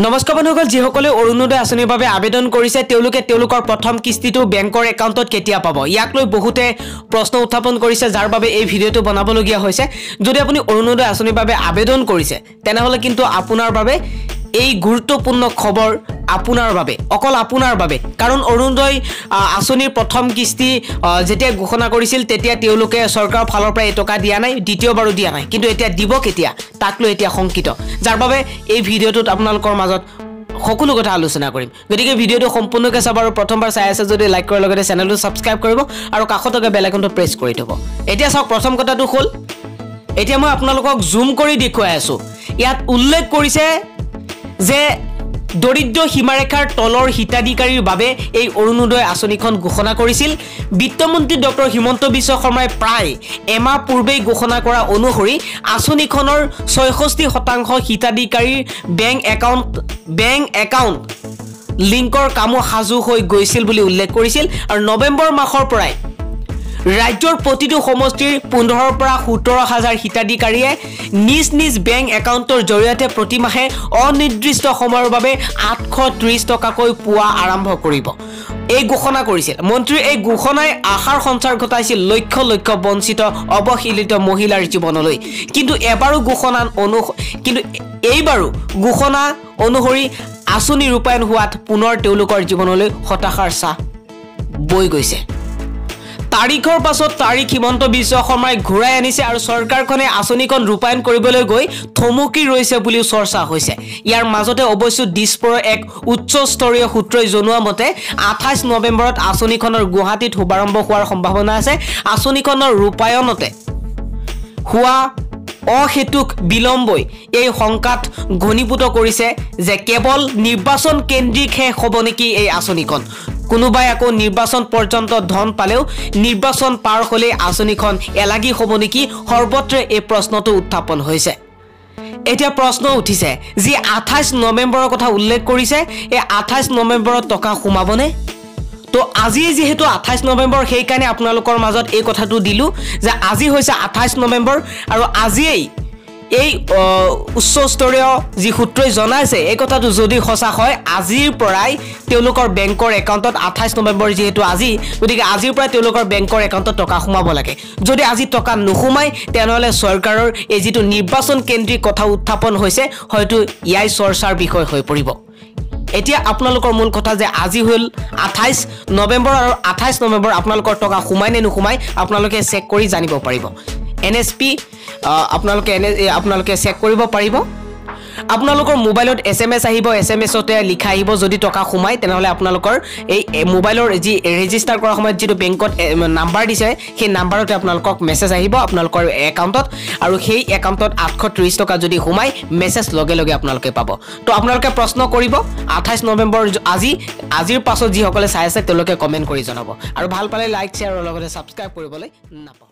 नमस्कार बंधुসকল जिसके अरुणोदय आँचनिर बारे आवेदन करिछे प्रथम किस्तितो बैंकर एकाउंटत केতিয়া पाब याक লৈ बहुते प्रश्न उत्थापन करिछे जार बारे এই ভিডিওটো बनाबलगिया হৈছে। যদি আপুনি অৰুণোদয় আঁচনিৰ বাবে আবেদন কৰিছে তেনেহলে কিন্তু আপোনাৰ বাবে এই গুরুত্বপূর্ণ খবর আপনার বাবে অকল আপনার বাবে, কারণ অরুণোদয় আঁচনির প্রথম কিস্তি যেতিয়া ঘোষণা করেছিল তেতিয়া তেওঁলোকে সরকার ফালৰ পৰা এই টাকা দিয়া নাই, দ্বিতীয়বাৰো দিয়া নাই, কিন্তু এতিয়া দিব কেতিয়া তাক লৈ এতিয়া সংকিত, যাৰ বাবে এই ভিডিওটোত আপোনালোকৰ মাজত সকলো কথা আলোচনা কৰিম। গতিকে ভিডিওটো সম্পূৰ্ণকৈ চাব আৰু প্ৰথমবাৰ চাই আছে যদি লাইক কৰাৰ লগতে চেনেলটো সাবস্ক্রাইব কৰিব আৰু কাষত থকা বেল আইকনটো প্ৰেছ কৰি দিব। এতিয়া চাওক প্ৰথম কথাটো হ'ল, এতিয়া মই আপোনালোকক জুম কৰি দেখুৱাই আছো, ইয়াত উল্লেখ কৰিছে যে দৰিদ্ৰ সীমাৰেখাৰ তলৰ হিতাধিকাৰীৰ বাবে এই অৰুণোদয় আঁচনিখন ঘোষণা কৰিছিল বিত্তমন্ত্ৰী ডক্টৰ হিমন্ত বিশ্ব শৰ্মাই প্ৰায় এমাহ পূৰ্বে ঘোষণা কৰা অনুসৰি আঁচনিখনৰ ৬৬% হিতাধিকাৰীৰ বেংক একাউণ্ট লিংকৰ কামো সাজু হৈ গৈছিল বুলি উল্লেখ কৰিছিল আৰু নৱেম্বৰ মাহৰ পৰাই राज्यर प्रतिटो समष्टिर ১৫-১৭ হাজার हिताधिकारिये निज निज बैंक एकाउंटर जरिए प्रतिमाहे अनिर्दिष्ट समयर बाबे ৮৩০ टकाकै पुआ आरम्भ करिब এই ঘোষণা কৰিছিল। মন্ত্ৰীৰ এই ঘোষণাই আশাৰ সঞ্চাৰ ঘটাইছিল লক্ষ লক্ষ বঞ্চিত অবহেলিত মহিলাৰ জীৱনলৈ, কিন্তু এইবাৰো ঘোষণা অনুসৰি আঁচনি ৰূপায়ণ হোৱাত পুনৰ তেওঁলোকৰ জীৱনলৈ হতাশাৰ ছাঁ বৈ গৈছে। तारीखर पाছত तारीख हिमंत বিশ্ব শৰ্মাই ঘূৰাই আনিছে আৰু চৰকাৰখনে আঁচনিখন ৰূপায়ণ কৰিবলৈ গৈ থমকি ৰৈছে বুলিও চৰ্চা হৈছে। ইয়াৰ মাজতে অৱশ্যে দিছপুৰৰ এক উচ্চস্তৰীয় সূত্ৰই জনোৱা মতে ২৮ নৱেম্বৰত আঁচনিখনৰ গুৱাহাটীত শুভাৰম্ভ হোৱাৰ সম্ভাৱনা আছে। আঁচনিখনৰ ৰূপায়ণতে হোৱা অহেতুক বিলম্বই এই সংকাত ঘনীভূত কৰিছে যে কেৱল নিৰ্বাচন কেন্দ্ৰিক হে হ'ব নেকি এই আঁচনিখন, কোনোবাই আকৌ নির্বাচন পর্যন্ত ধন পালেও নির্বাচন পার হলে আঁচনিখন এলাগি হব নেকি, সর্বত্র এই প্রশ্নটো উত্থাপন হয়েছে। এতিয়া প্রশ্ন উঠিছে যে ২৮ নৱেম্বৰৰ কথা উল্লেখ কৰিছে, এই ২৮ নৱেম্বৰত টকা সোমাবনে? তো আজি যেহেতু ২৮ নৱেম্বৰ সেইকাৰণে আপোনালোকৰ মাজত এই কথাটো দিলো যে আজি হৈছে ২৮ নৱেম্বৰ আৰু আজিয়েই এই উচ্চস্তৰীয় যি সূত্ৰই জনাইছে এই কথাটো যদি সঁচা হয় আজিৰ পৰাই তেওঁলোকৰ বেংকৰ একাউণ্টত ২৮ নৱেম্বৰ যেহেতু আজি, গতিকে আজিৰ পৰাই তেওঁলোকৰ বেংকৰ একাউণ্টত টকা সোমাব লাগে। যদি আজি টকা নোসোমায় তেনেহ'লে চৰকাৰৰ এই যিটো নিৰ্বাচন কেন্দ্ৰিক কথা উত্থাপন হৈছে হয়তো ইয়াই চৰ্চাৰ বিষয় হৈ পৰিব। এতিয়া আপোনালোকৰ মূল কথা যে আজি হ'ল ২৮ নৱেম্বৰ আৰু ২৮ নৱেম্বৰ আপোনালোকৰ টকা সোমায় নে নোসোমায় আপোনালোকে চেক কৰি জানিব পাৰিব। NSP আপোনালোকে চেক কৰিব পাৰিব। আপোনালোকৰ মোবাইলত SMS আহিব, SMS তে লিখা আহিব যদি টকা সোমাই তেনেহলে আপোনালোকৰ এই মোবাইলৰ যি ৰেজিষ্টাৰ কৰাৰ সময়ত যিটো বেংকত নাম্বাৰ দিছে সেই নাম্বাৰতে আপোনালোকক মেছেজ আহিব আপোনালোকৰ একাউণ্টত, আৰু সেই একাউণ্টত ৮৩০ টকা যদি সোমাই মেছেজ লগে লগে আপোনালোকে পাব। তো আপোনালোকে প্ৰশ্ন কৰিব ২৮ নৱেম্বৰ আজিৰ পাছত যিসকলে চাই আছে তেওঁলোকে কমেণ্ট কৰি জনাব আৰু ভাল পালে লাইক শ্বেয়াৰ আৰু লগতে ছাবস্ক্ৰাইব কৰিবলৈ নাপাব।